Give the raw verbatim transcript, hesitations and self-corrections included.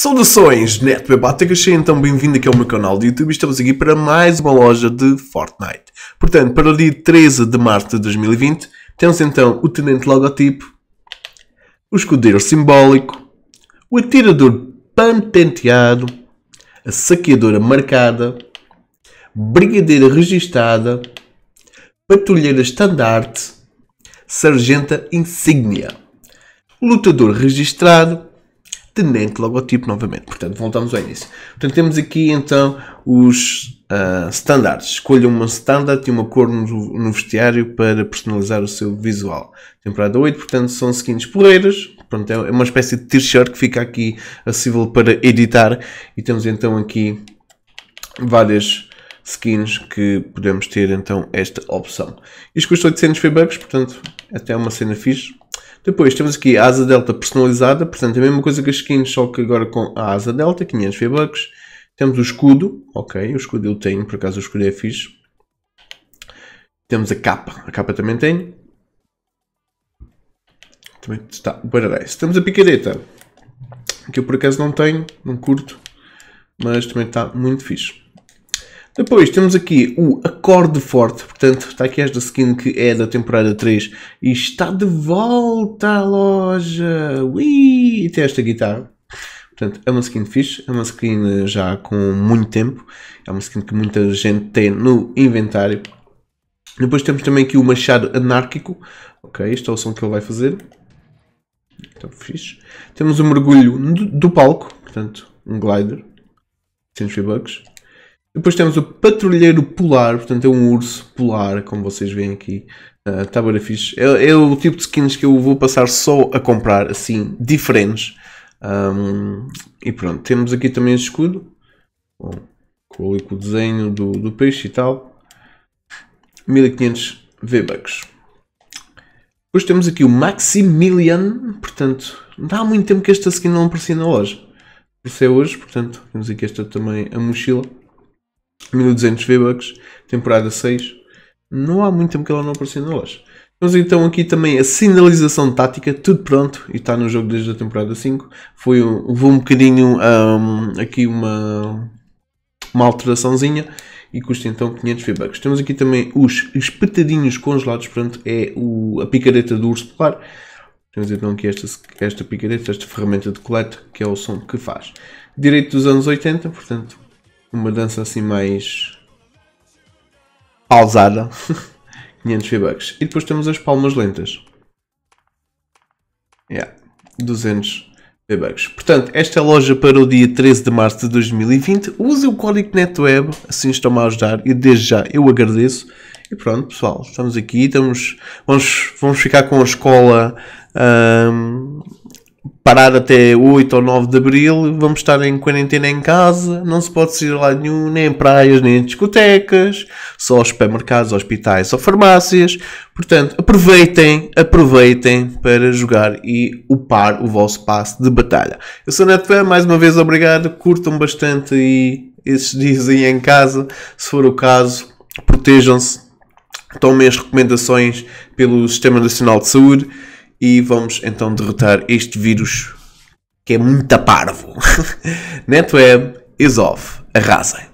Saudações, Netweb, seja então bem-vindo aqui ao meu canal de YouTube. Estamos aqui para mais uma loja de Fortnite. Portanto, para o dia treze de março de dois mil e vinte, temos então o tenente logotipo, o escudeiro simbólico, o atirador patenteado, a saqueadora marcada, brigadeira registada, patrulheira estandarte, sargenta insígnia, lutador registrado, tenente logotipo novamente. Portanto, voltamos ao início. Portanto, temos aqui então os uh, standards. Escolha uma standard e uma cor no, no vestiário para personalizar o seu visual. Temporada oito, portanto, são skins porreiras. Pronto, é uma espécie de t-shirt que fica aqui acessível para editar. E temos então aqui várias skins que podemos ter então esta opção. Isto custa oitocentos V-Bucks, portanto, até uma cena fixe. Depois temos aqui a asa delta personalizada, portanto a mesma coisa que as skins, só que agora com a asa delta, quinhentos V-Bucks. Temos o escudo, ok, o escudo eu tenho, por acaso o escudo é fixe. Temos a capa, a capa também tenho. Também está, parabéns. Temos a picareta, que eu por acaso não tenho, não curto, mas também está muito fixe. Depois temos aqui o Acorde Forte, portanto está aqui esta skin que é da temporada três e está de volta à loja. Ui! E tem esta guitarra, portanto é uma skin fixe, é uma skin já com muito tempo, é uma skin que muita gente tem no inventário. Depois temos também aqui o Machado Anárquico, ok, este é o som que ele vai fazer, então fixe. Temos o Mergulho do Palco, portanto um glider, cem V-Bucks. Depois temos o Patrulheiro Polar, portanto é um urso polar, como vocês veem aqui, uh, tá bem fixe. É, é o tipo de skins que eu vou passar só a comprar, assim, diferentes. Um, e pronto, temos aqui também este escudo, bom, com o desenho do, do peixe e tal, mil e quinhentos V-Bucks. Depois temos aqui o Maximilian, portanto, não há muito tempo que esta skin não aparecia na loja. Apareceu hoje, portanto, temos aqui esta também, a mochila. mil e duzentos V-Bucks, temporada seis. Não há muito tempo que ela não apareceu na loja. Temos então aqui também a sinalização tática, tudo pronto, e está no jogo desde a temporada cinco. Foi um, vou um bocadinho um, aqui uma, uma alteraçãozinha e custa então quinhentos V-Bucks. Temos aqui também os espetadinhos congelados, pronto, é o, a picareta do urso polar. Temos então aqui esta, esta picareta, esta ferramenta de coleta, que é o som que faz. Direito dos anos oitenta, portanto... uma dança assim mais pausada, quinhentos V-Bucks. E depois temos as palmas lentas, yeah, duzentos V-Bucks. Portanto, esta é a loja para o dia treze de março de dois mil e vinte. Use o código NETWEB, assim estão-me a ajudar, e desde já eu agradeço. E pronto pessoal, estamos aqui, estamos, vamos, vamos ficar com a escola... Hum, parar até oito ou nove de abril, vamos estar em quarentena em casa, não se pode sair lá nenhum, nem em praias, nem em discotecas, só aos supermercados, hospitais ou farmácias. Portanto, aproveitem, aproveitem para jogar e upar o vosso passe de batalha. Eu sou o NETWEB, mais uma vez obrigado, curtam bastante e esses dias aí em casa, se for o caso, protejam-se, tomem as recomendações pelo Sistema Nacional de Saúde. E vamos então derrotar este vírus que é muito parvo. NETWEB is off. Arrasem.